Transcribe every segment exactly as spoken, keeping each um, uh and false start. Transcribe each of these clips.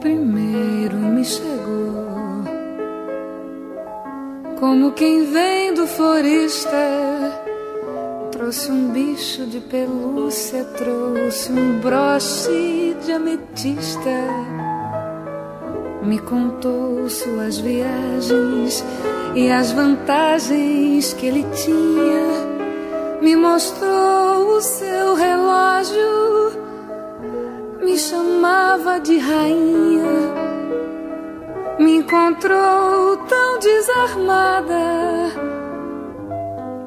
primeiro me chegou, como quem vem do florista. Trouxe um bicho de pelúcia, trouxe um broche de ametista. Me contou suas viagens e as vantagens que ele tinha. Me mostrou o seu relógio, me chamava de rainha. Me encontrou tão desarmada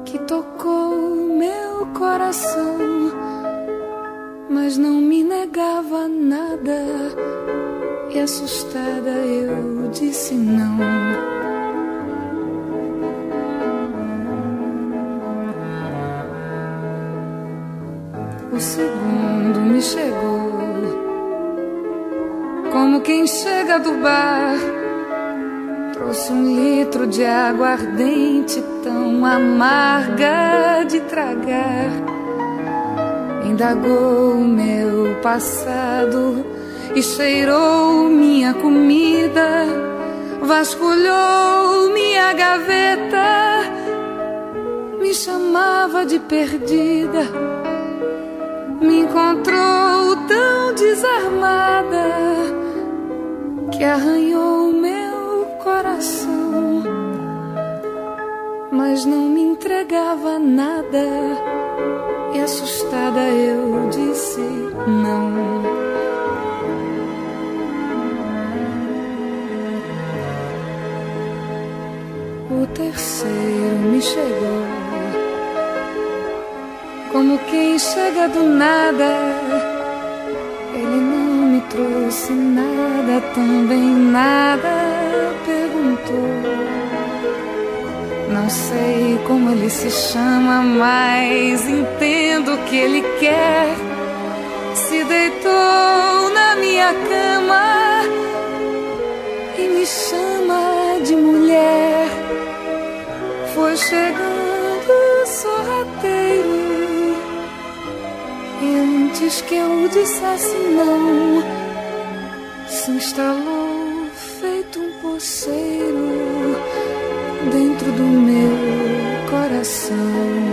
que tocou meu coração, mas não me negava nada, e assustada eu disse não. O segundo me chegou, como quem chega do bar. Trouxe um litro de água ardente, tão amarga de tragar. Indagou o meu passado e cheirou minha comida. Vasculhou minha gaveta, me chamava de perdida. Me encontrou tão desarmada que arranhou meu coração, mas não me entregava nada, e assustada eu disse não. O terceiro me chegou, como quem chega do nada. Trouxe nada, também nada perguntou. Não sei como ele se chama, mas entendo o que ele quer. Se deitou na minha cama e me chama de mulher. Foi chegando sorrateiro, e antes que eu dissesse não, se instalou feito um poceiro dentro do meu coração.